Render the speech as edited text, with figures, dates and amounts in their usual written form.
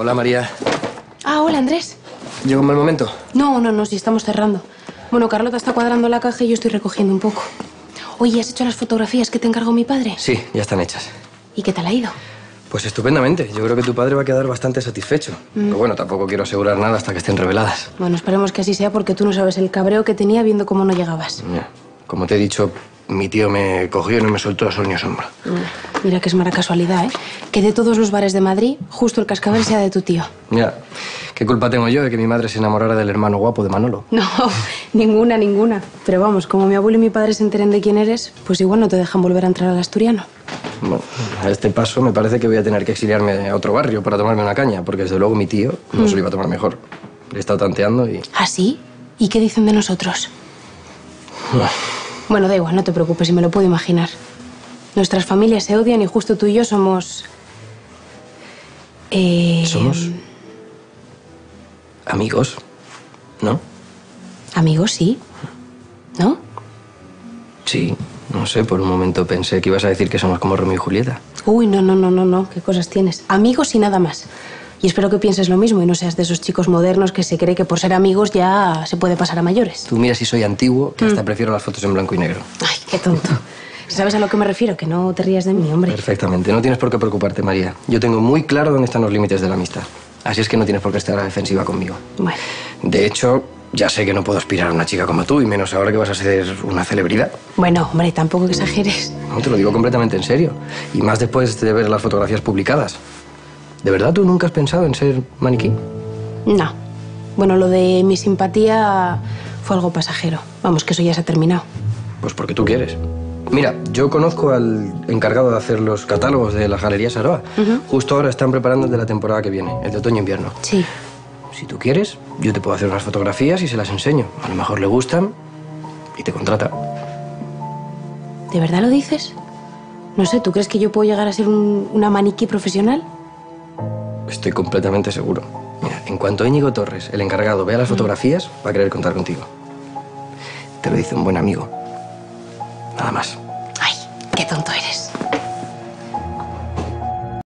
Hola, María. Ah, hola, Andrés. ¿Llegó un mal momento? No, sí, estamos cerrando. Bueno, Carlota está cuadrando la caja y yo estoy recogiendo un poco. Oye, ¿has hecho las fotografías que te encargó mi padre? Sí, ya están hechas. ¿Y qué tal ha ido? Pues estupendamente. Yo creo que tu padre va a quedar bastante satisfecho. Pero bueno, tampoco quiero asegurar nada hasta que estén reveladas. Bueno, esperemos que así sea porque tú no sabes el cabreo que tenía viendo cómo no llegabas. Ya. Como te he dicho, mi tío me cogió y no me soltó a sol ni a sombra. Mira que es mala casualidad, ¿eh? Que de todos los bares de Madrid, justo el Cascabel sea de tu tío. Ya. ¿Qué culpa tengo yo de que mi madre se enamorara del hermano guapo de Manolo? No, ninguna. Pero vamos, como mi abuelo y mi padre se enteren de quién eres, pues igual no te dejan volver a entrar al asturiano. Bueno, a este paso me parece que voy a tener que exiliarme a otro barrio para tomarme una caña, porque desde luego mi tío no se lo iba a tomar mejor. Le he estado tanteando y... ¿Ah, sí? ¿Y qué dicen de nosotros? Bueno, da igual, no te preocupes, si me lo puedo imaginar. Nuestras familias se odian y justo tú y yo somos... Somos... amigos, ¿no? Amigos, sí. ¿No? Sí. No sé, por un momento pensé que ibas a decir que somos como Romeo y Julieta. Uy, no, qué cosas tienes. Amigos y nada más. Y espero que pienses lo mismo y no seas de esos chicos modernos que se cree que por ser amigos ya se puede pasar a mayores. Tú mira si soy antiguo, que hasta prefiero las fotos en blanco y negro. Ay, qué tonto. ¿Sabes a lo que me refiero? Que no te rías de mí, hombre. Perfectamente. No tienes por qué preocuparte, María. Yo tengo muy claro dónde están los límites de la amistad. Así es que no tienes por qué estar a la defensiva conmigo. Bueno. De hecho... ya sé que no puedo aspirar a una chica como tú, y menos ahora que vas a ser una celebridad. Bueno, hombre, tampoco exageres. No, te lo digo completamente en serio. Y más después de ver las fotografías publicadas. ¿De verdad tú nunca has pensado en ser maniquí? No. Bueno, lo de mi simpatía fue algo pasajero. Vamos, que eso ya se ha terminado. Pues porque tú quieres. Mira, yo conozco al encargado de hacer los catálogos de la galería Saroa. Justo ahora están preparando el de la temporada que viene, el de otoño-invierno. Sí. Si tú quieres, yo te puedo hacer unas fotografías y se las enseño. A lo mejor le gustan y te contrata. ¿De verdad lo dices? No sé, ¿tú crees que yo puedo llegar a ser una maniquí profesional? Estoy completamente seguro. Mira, en cuanto Íñigo Torres, el encargado, vea las fotografías, va a querer contar contigo. Te lo dice un buen amigo. Nada más. Ay, qué tonto eres.